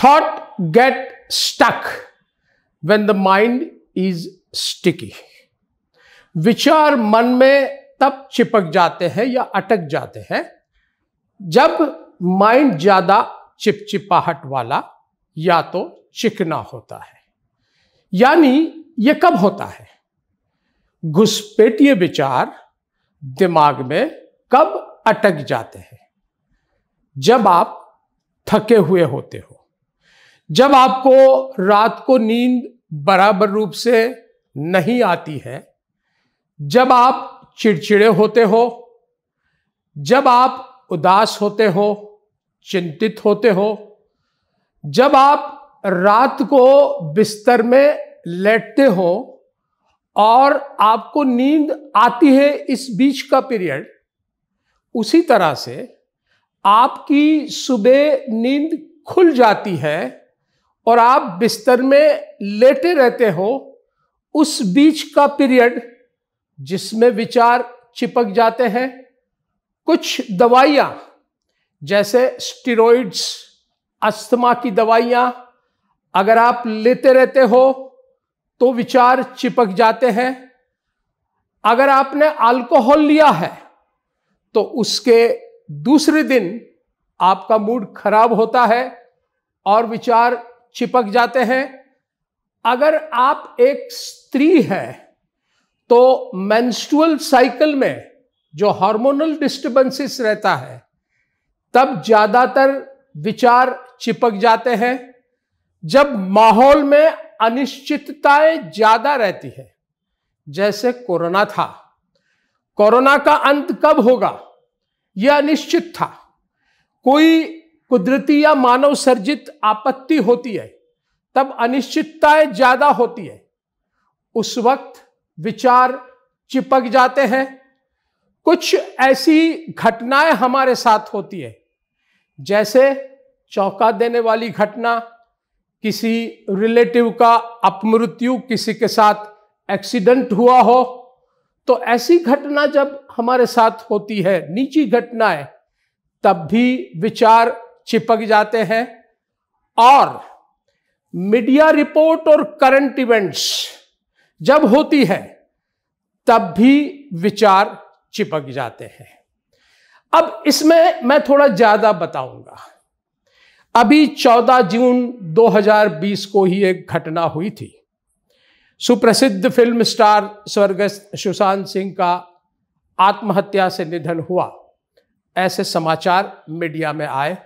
Thought get stuck when the mind is sticky. विचार मन में तब चिपक जाते हैं या अटक जाते हैं जब माइंड ज्यादा चिपचिपाहट वाला या तो चिकना होता है। यानी ये कब होता है? घुसपैठिए विचार दिमाग में कब अटक जाते हैं? जब आप थके हुए होते हो, जब आपको रात को नींद बराबर रूप से नहीं आती है, जब आप चिड़चिड़े होते हो, जब आप उदास होते हो, चिंतित होते हो, जब आप रात को बिस्तर में लेटते हो और आपको नींद आती है, इस बीच का पीरियड, उसी तरह से आपकी सुबह नींद खुल जाती है और आप बिस्तर में लेटे रहते हो, उस बीच का पीरियड जिसमें विचार चिपक जाते हैं। कुछ दवाइयाँ जैसे स्टेरॉइड्स, अस्थमा की दवाइयाँ अगर आप लेते रहते हो तो विचार चिपक जाते हैं। अगर आपने अल्कोहल लिया है तो उसके दूसरे दिन आपका मूड खराब होता है और विचार चिपक जाते हैं। अगर आप एक स्त्री है तो मेंस्ट्रुअल साइकिल में जो हार्मोनल डिस्टर्बेंसेस रहता है तब ज़्यादातर विचार चिपक जाते हैं। जब माहौल में अनिश्चितताएं ज़्यादा रहती है, जैसे कोरोना था, कोरोना का अंत कब होगा यह अनिश्चित था। कोई कुदरती या मानव सर्जित आपत्ति होती है तब अनिश्चितताएं ज़्यादा होती है, उस वक्त विचार चिपक जाते हैं। कुछ ऐसी घटनाएं हमारे साथ होती है जैसे चौंका देने वाली घटना, किसी रिलेटिव का अपमृत्यु, किसी के साथ एक्सीडेंट हुआ हो, तो ऐसी घटना जब हमारे साथ होती है, निजी घटनाएं, तब भी विचार चिपक जाते हैं। और मीडिया रिपोर्ट और करंट इवेंट्स जब होती है तब भी विचार चिपक जाते हैं। अब इसमें मैं थोड़ा ज्यादा बताऊंगा। अभी 14 जून 2020 को ही एक घटना हुई थी। सुप्रसिद्ध फिल्म स्टार स्वर्गस्थ सुशांत सिंह का आत्महत्या से निधन हुआ, ऐसे समाचार मीडिया में आए,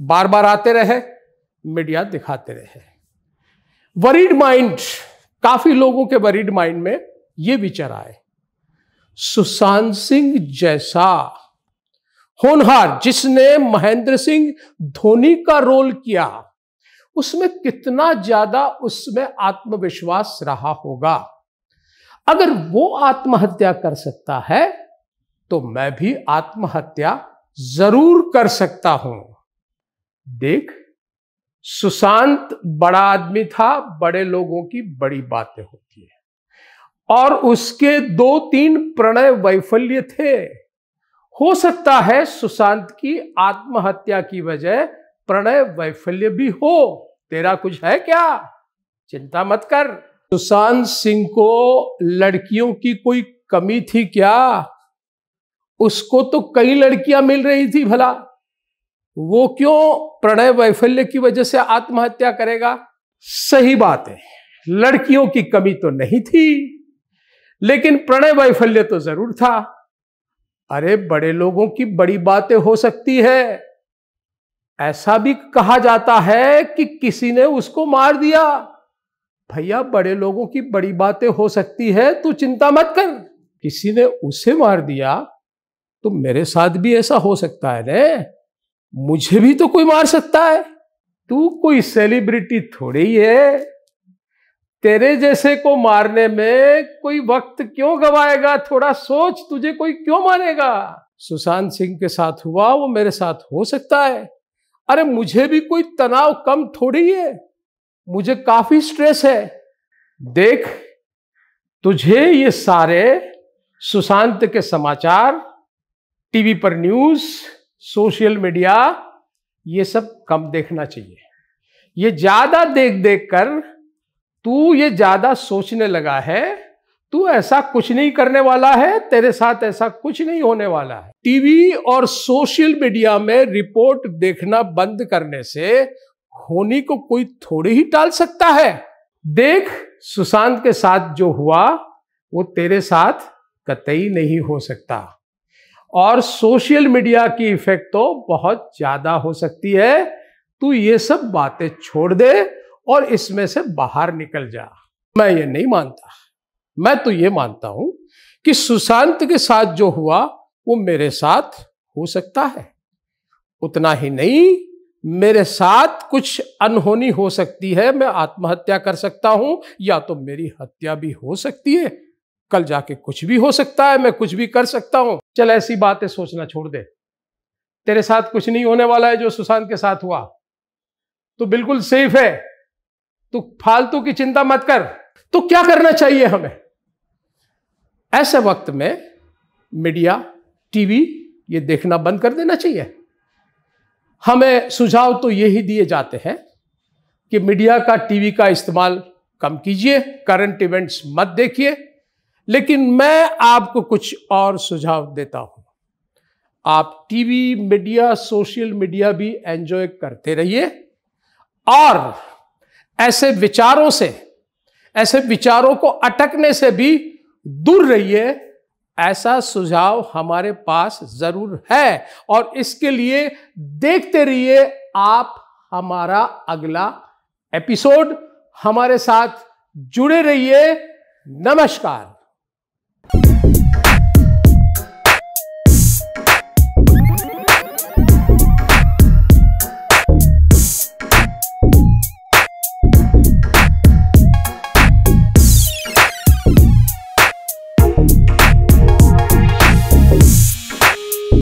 बार बार आते रहे, मीडिया दिखाते रहे। वरीड माइंड, काफी लोगों के वरीड माइंड में ये विचार आए, सुशांत सिंह जैसा होनहार, जिसने महेंद्र सिंह धोनी का रोल किया, उसमें कितना ज्यादा उसमें आत्मविश्वास रहा होगा। अगर वो आत्महत्या कर सकता है तो मैं भी आत्महत्या जरूर कर सकता हूं। देख, सुशांत बड़ा आदमी था, बड़े लोगों की बड़ी बातें होती है, और उसके 2-3 प्रणय वैफल्य थे। हो सकता है सुशांत की आत्महत्या की वजह प्रणय वैफल्य भी हो। तेरा कुछ है क्या? चिंता मत कर। सुशांत सिंह को लड़कियों की कोई कमी थी क्या? उसको तो कई लड़कियां मिल रही थी, भला वो क्यों प्रणय वैफल्य की वजह से आत्महत्या करेगा? सही बात है, लड़कियों की कमी तो नहीं थी, लेकिन प्रणय वैफल्य तो जरूर था। अरे, बड़े लोगों की बड़ी बातें हो सकती है। ऐसा भी कहा जाता है कि किसी ने उसको मार दिया। भैया, बड़े लोगों की बड़ी बातें हो सकती है, तू चिंता मत कर। किसी ने उसे मार दिया तो मेरे साथ भी ऐसा हो सकता है न, मुझे भी तो कोई मार सकता है। तू कोई सेलिब्रिटी थोड़ी है, तेरे जैसे को मारने में कोई वक्त क्यों गवाएगा? थोड़ा सोच, तुझे कोई क्यों मारेगा? सुशांत सिंह के साथ हुआ, वो मेरे साथ हो सकता है। अरे, मुझे भी कोई तनाव कम थोड़ी है, मुझे काफी स्ट्रेस है। देख, तुझे ये सारे सुशांत के समाचार, टीवी पर न्यूज, सोशल मीडिया, ये सब कम देखना चाहिए। ये ज्यादा देख कर तू ये ज्यादा सोचने लगा है, तू ऐसा कुछ नहीं करने वाला है, तेरे साथ ऐसा कुछ नहीं होने वाला है। टीवी और सोशल मीडिया में रिपोर्ट देखना बंद करने से धोनी को कोई थोड़ी ही टाल सकता है। देख, सुशांत के साथ जो हुआ वो तेरे साथ कतई नहीं हो सकता, और सोशल मीडिया की इफेक्ट तो बहुत ज्यादा हो सकती है। तू ये सब बातें छोड़ दे और इसमें से बाहर निकल जा। मैं ये नहीं मानता, मैं तो ये मानता हूं कि सुशांत के साथ जो हुआ वो मेरे साथ हो सकता है। उतना ही नहीं, मेरे साथ कुछ अनहोनी हो सकती है, मैं आत्महत्या कर सकता हूं, या तो मेरी हत्या भी हो सकती है, कल जाके कुछ भी हो सकता है, मैं कुछ भी कर सकता हूं। चल, ऐसी बातें सोचना छोड़ दे, तेरे साथ कुछ नहीं होने वाला है। जो सुशांत के साथ हुआ तो बिल्कुल सेफ है, तू फालतू की चिंता मत कर। तो क्या करना चाहिए हमें ऐसे वक्त में? मीडिया, टीवी ये देखना बंद कर देना चाहिए। हमें सुझाव तो यही दिए जाते हैं कि मीडिया का, टीवी का इस्तेमाल कम कीजिए, करंट इवेंट्स मत देखिए। लेकिन मैं आपको कुछ और सुझाव देता हूं। आप टीवी, मीडिया, सोशल मीडिया भी एंजॉय करते रहिए, और ऐसे विचारों को अटकने से भी दूर रहिए। ऐसा सुझाव हमारे पास जरूर है, और इसके लिए देखते रहिए आप हमारा अगला एपिसोड। हमारे साथ जुड़े रहिए। नमस्कार।